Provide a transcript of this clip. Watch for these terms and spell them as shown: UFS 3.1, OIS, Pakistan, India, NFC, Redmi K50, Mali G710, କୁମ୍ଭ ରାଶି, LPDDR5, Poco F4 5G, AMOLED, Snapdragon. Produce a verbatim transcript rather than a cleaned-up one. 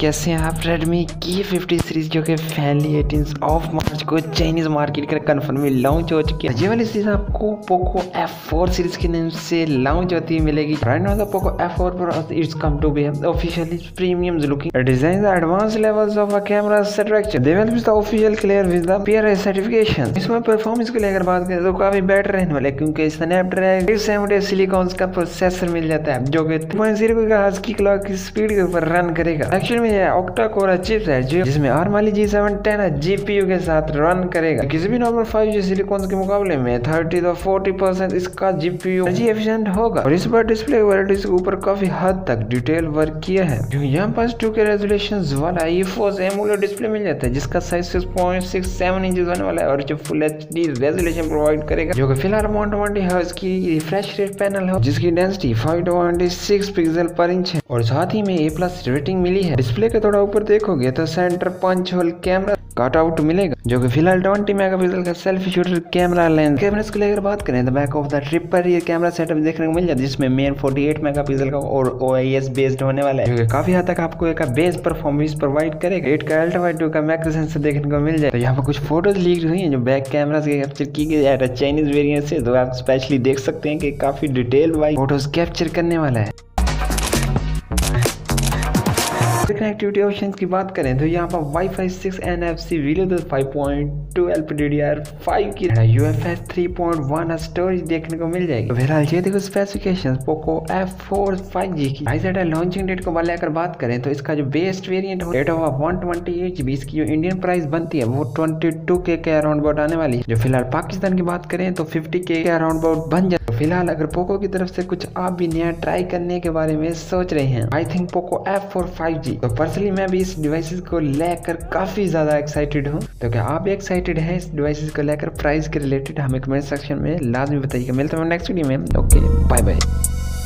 कैसे हैं आप। रेडमी की फिफ्टी सीरीज़ जो कि फाइनली एटीन ऑफ मार्च को चाइनीज़ मार्केट का कन्फर्मली लॉन्च हो चुकी है। ये वाली सीरीज आपको पोको एफ फोर सीरीज़ के नाम से लॉन्च होती मिलेगी। ब्रांड नाम Poco F four plus it's come to be officially premium looking design advance levels of a camera structure developed official clear with the PRI certification. इसमें performance को लेकर बात करें तो काफी बेटर रहने वाला है क्योंकि स्नैपड्रैगन एट सेवेंटी सिलिकॉन का प्रोसेसर मिल जाता है जो कि थ्री पॉइंट ज़ीरो गीगाहर्ट्ज़ की क्लॉक की स्पीड के ऊपर रन करेगा। एक्चुअली में यह ऑक्टा कोर चिप्स है जिसमें Mali G seven ten GPU के साथ रन करेगा। किसी भी नॉर्मल फाइव जी सिलिकॉन के मुकाबले में थर्टी से फोर्टी परसेंट इसका जीपीयू एनर्जी एफिशिएंट होगा और इस पर डिस्प्ले क्वालिटी के ऊपर काफी हद तक डिटेल वर्क किया है क्योंकि यहाँ पास टू के रेजोल्यूशन वाला ईफोस एमोलेड डिस्प्ले मिल जाता है जिसका size six point six seven inch होने वाला है और जो फुल एचडी रेजोल्यूशन प्रोवाइड करेगा जो कि फिलहाल वन ट्वेंटी हर्ट्ज की रिफ्रेश रेट पैनल है जिसकी density five twenty six pixel per inch है और साथ ही में ए प्लस रेटिंग मिली है। डिस्प्ले के थोड़ा ऊपर देखोगे तो centre punch hole camera cut out मिलेगा जो कि फिलहाल ट्वेंटी मेगापिक्सल का सेल्फी शूटर कैमरा लेंस। कैमरे को लेकर बात करें तो बैक ऑफ द ट्रिप पर ये कैमरा सेटअप देखने को मिल जाता है जिसमें मेन फोर्टी एट मेगापिक्सल का और ओ आई एस बेस्ड होने वाला है जो कि काफी हद तक आपको एक बेस परफॉर्मेंस प्रोवाइड करेगा। एट का अल्ट्रा वाइड टू का मैक्रो सेंसर देखने को मिल जाए। तो यहाँ पर कुछ फोटोज लीक हुई हैं जो बैक कैमरा से कैप्चर की गई है चाइनीज वेरियंट से, तो आप स्पेशली देख सकते हैं कि काफी डिटेल वाइज फोटोज कैप्चर करने वाला है। कनेक्टिविटी ऑप्शन की बात करें तो यहाँ पर WiFi six N F C video five point two L P D D R five की U F S three point one storage देखने को मिल जाएगी। फिलहाल ये देखो specification Poco F four five G की। आइजेटा लॉन्चिंग डेट को लेकर बात करें तो इसका जो बेस्ट वेरिएंट हो date of one twenty eight G B, इसकी जो इंडियन प्राइस बनती है वो ट्वेंटी टू के के अराउंड अबाउट आने वाली है। जो फिलहाल पाकिस्तान की बात करें तो फिफ्टी के के अराउंड अबाउट बन जाए। फिलहाल अगर पोको की तरफ से कुछ आप भी नया ट्राई करने के बारे में सोच रहे हैं I think Poco F four five G. तो पर्सनली मैं भी इस डिवाइसेस को लेकर काफी ज्यादा एक्साइटेड हूँ, तो क्या आप भी एक्साइटेड हैं इस डिवाइसेस को लेकर? प्राइस के रिलेटेड हमें कमेंट सेक्शन में लाजमी बताइए। मिलते हैं नेक्स्ट वीडियो में। Okay bye bye.